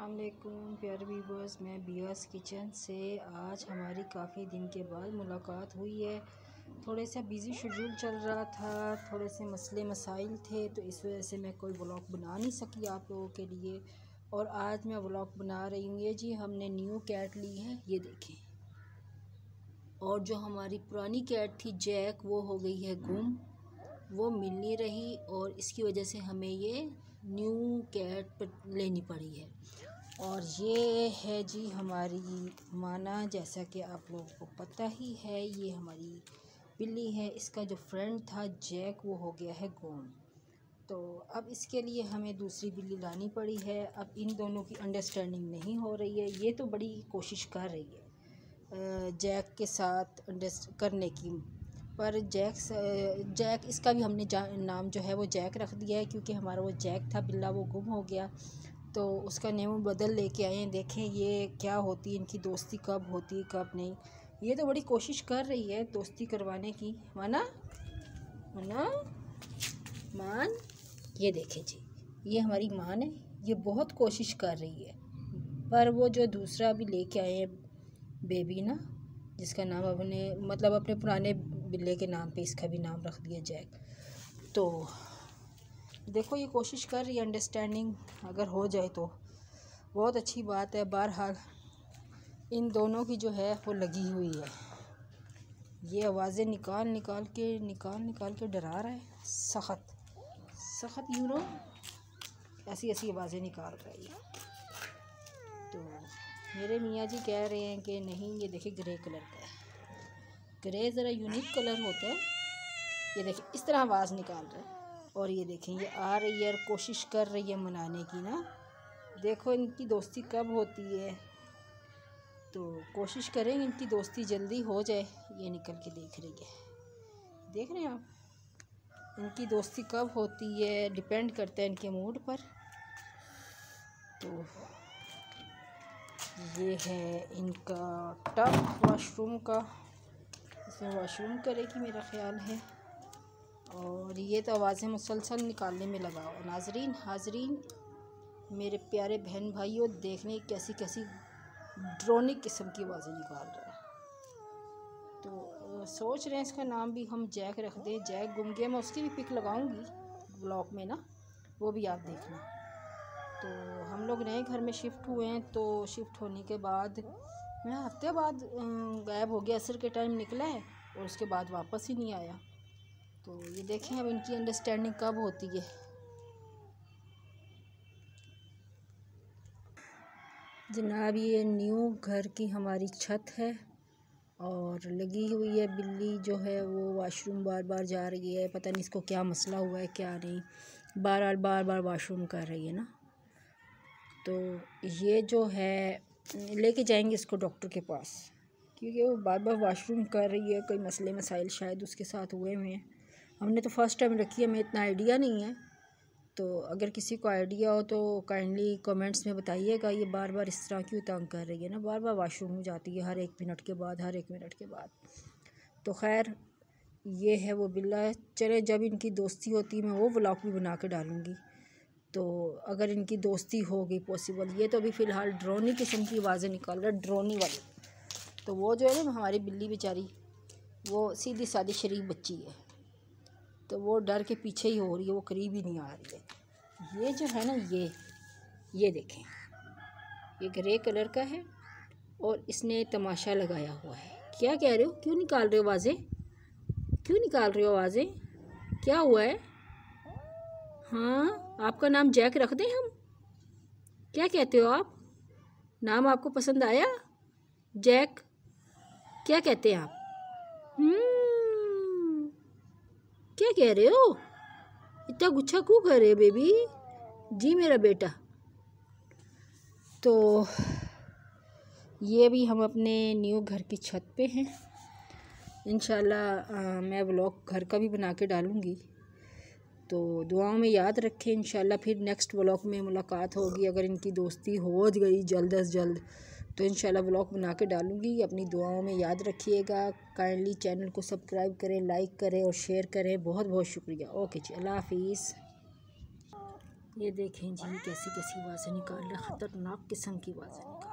अस्सलाम वालेकुम प्यारे व्यूअर्स, मैं बियास किचन से आज हमारी काफ़ी दिन के बाद मुलाकात हुई है। थोड़े सा बिज़ी शेड्यूल चल रहा था, थोड़े से मसले मसाइल थे, तो इस वजह से मैं कोई व्लॉग बना नहीं सकी आप लोगों के लिए। और आज मैं व्लॉग बना रही हूँ। ये जी हमने न्यू कैट ली है, ये देखें। और जो हमारी पुरानी कैट थी जैक, वो हो गई है गुम, वो मिल नहीं रही और इसकी वजह से हमें ये न्यू कैट लेनी पड़ी है। और ये है जी हमारी माना, जैसा कि आप लोगों को पता ही है, ये हमारी बिल्ली है। इसका जो फ्रेंड था जैक, वो हो गया है गुम। तो अब इसके लिए हमें दूसरी बिल्ली लानी पड़ी है। अब इन दोनों की अंडरस्टैंडिंग नहीं हो रही है। ये तो बड़ी कोशिश कर रही है जैक के साथ अंडरस्टैंड करने की, पर जैक इसका भी हमने नाम जो है वो जैक रख दिया है, क्योंकि हमारा वो जैक था बिल्ला, वो गुम हो गया, तो उसका नेम बदल लेके आए हैं। देखें ये क्या होती है, इनकी दोस्ती कब होती कब नहीं। ये तो बड़ी कोशिश कर रही है दोस्ती करवाने की। माना माना मान, ये देखें जी, ये हमारी मान है। ये बहुत कोशिश कर रही है, पर वो जो दूसरा भी लेके आए हैं बेबी ना, जिसका नाम अपने मतलब अपने पुराने बिल्ले के नाम पे इसका भी नाम रख दिया जैक। तो देखो ये कोशिश कर रही है, अंडरस्टैंडिंग अगर हो जाए तो बहुत अच्छी बात है। बहरहाल इन दोनों की जो है वो लगी हुई है। ये आवाज़ें निकाल निकाल के डरा रहा है, सख्त सख्त यूनो ऐसी ऐसी आवाज़ें निकाल रही है। तो मेरे मियाँ जी कह रहे हैं कि नहीं, ये देखिए ग्रे कलर का है, ग्रे ज़रा यूनिक कलर होता है। ये देखिए इस तरह आवाज़ निकाल रहा है। और ये देखें ये आ रही है और कोशिश कर रही है मनाने की ना। देखो इनकी दोस्ती कब होती है, तो कोशिश करेंगे इनकी दोस्ती जल्दी हो जाए। ये निकल के देख रही है, देख रहे हैं आप, इनकी दोस्ती कब होती है डिपेंड करता है इनके मूड पर। तो ये है इनका टब वाशरूम का, इसमें वॉशरूम करेगी मेरा ख़्याल है। और ये तो आवाज़ें मुसलसल निकालने में लगा हुआ। नाजरीन हाजरीन, मेरे प्यारे बहन भाइयों, देखने कैसी कैसी ड्रोनिक किस्म की आवाज़ें निकाल रहा है। तो सोच रहे हैं इसका नाम भी हम जैक रख दें। जैक गुम गया, मैं उसकी भी पिक लगाऊंगी ब्लॉग में ना, वो भी आप देखना। तो हम लोग नए घर में शिफ्ट हुए हैं, तो शिफ्ट होने के बाद मैं हफ्ते बाद गायब हो गया, असर के टाइम निकला है और उसके बाद वापस ही नहीं आया। तो ये देखें अब इनकी अंडरस्टैंडिंग कब होती है। जनाब ये न्यू घर की हमारी छत है और लगी हुई है बिल्ली जो है वो वॉशरूम बार बार जा रही है। पता नहीं इसको क्या मसला हुआ है क्या नहीं, बार बार वॉशरूम कर रही है ना। तो ये जो है लेके जाएंगे इसको डॉक्टर के पास, क्योंकि वो बार बार वाशरूम कर रही है। कोई मसले मसाइल शायद उसके साथ हुए हुए हैं। हमने तो फ़र्स्ट टाइम रखी है, हमें इतना आइडिया नहीं है, तो अगर किसी को आइडिया हो तो काइंडली कमेंट्स में बताइएगा। ये बार बार इस तरह क्यों तंग कर रही है ना, बार बार वाशरूम जाती है हर एक मिनट के बाद। तो खैर ये है वो बिल्ला। चले जब इनकी दोस्ती होती मैं वो व्लॉग भी बना के डालूँगी, तो अगर इनकी दोस्ती हो गई पॉसिबल। ये तो अभी फ़िलहाल ड्रोनी किस्म की आवाज़ें निकाल रहा है, ड्रोनी वाली। तो वो जो है ना हमारी बिल्ली बेचारी, वो सीधी सादी शरीफ बच्ची है, तो वो डर के पीछे ही हो रही है, वो करीब ही नहीं आ रही है। ये जो है ना ये देखें, ये ग्रे कलर का है और इसने तमाशा लगाया हुआ है। क्या कह रहे हो, क्यों निकाल रहे हो आवाज़ें, क्यों निकाल रहे हो आवाज़ें, क्या हुआ है? हाँ आपका नाम जैक रख दें हम, क्या कहते हो आप, नाम आपको पसंद आया जैक, क्या कहते हैं आप? क्या कह रहे हो, इतना गुच्छा क्यों कर रहे हो बेबी जी मेरा बेटा। तो ये भी हम अपने न्यू घर की छत पे हैं। इंशाल्लाह मैं व्लॉग घर का भी बना के डालूँगी, तो दुआओं में याद रखें। इंशाल्लाह फिर नेक्स्ट व्लॉग में मुलाकात होगी। अगर इनकी दोस्ती हो गई जल्द अज जल्द तो इंशाल्लाह व्लॉग बना के डालूँगी। अपनी दुआओं में याद रखिएगा। काइंडली चैनल को सब्सक्राइब करें, लाइक करें और शेयर करें। बहुत बहुत शुक्रिया। ओके जी, अल्लाह हाफिज़। ये देखें जी कैसी कैसी आवाज़ें निकाल रहे, ख़तरनाक किस्म की आवाज़ें निकाल।